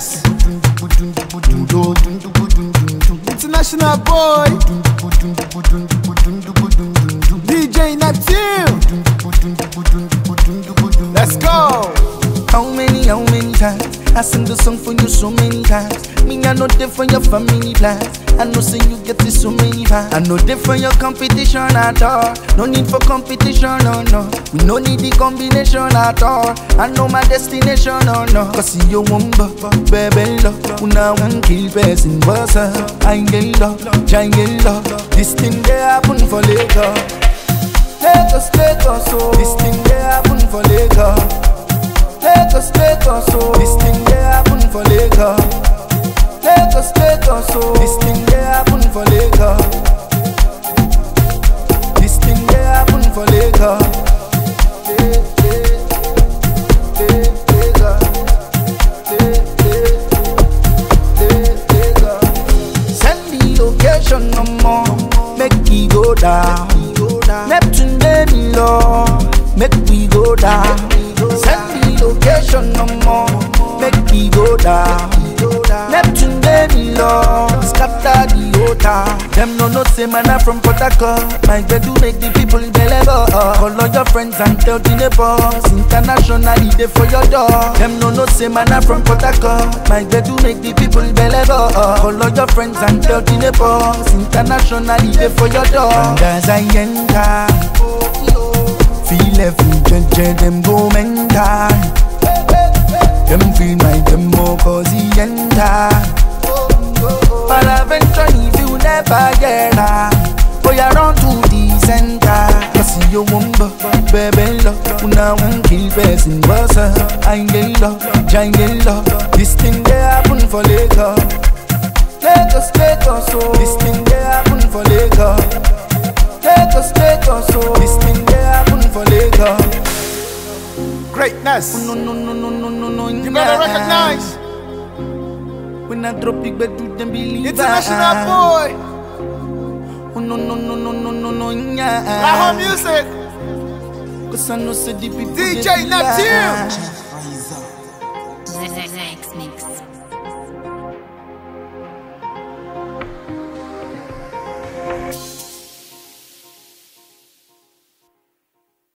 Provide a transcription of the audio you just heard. Yes. International boy. DJ Neptune. Let's go. How many times I sing the song for you so many times? Me, I know there for your family plans. I know say you get it so many times. I know there for your competition at all. No need for competition, oh no. We no need the combination at all. I know my destination, oh no. Cause you won't baby love. Una one kill person was her. I get love, giant love. This thing they happen for later. Lagos, so this thing they happen for later. Lagos, so this thing they happen for later. Lagos, so this thing they happen for later. This thing they happen for later. Send me location no more, make it go down. Neptune baby love, make we go down. Send me location no more, make me go down. Neptune baby love, scatter the hotel. Them no know say man I from Port Harcourt. My do make the people believe. Call all your friends and tell the neighbors. Internationally they for your door. Them no know say man I from Port Harcourt. My do make the people believe. Call all your friends and tell the neighbors. Internationally they for your door. And as I enter, feel every judge, them go mental. Them feel my demo cause he enter. But eventually if you never get her, boy around to the center. Cause you won't baby love. Una won't kill person was her. I get love, giant love. This thing they happen for later. Lagos, so this thing they happen for later. Lagos, so this thing they happen for later. Greatness. No, you better recognize. When I drop it, but do them believe. International boy. Music. Cause I know say the people DJ Neptune.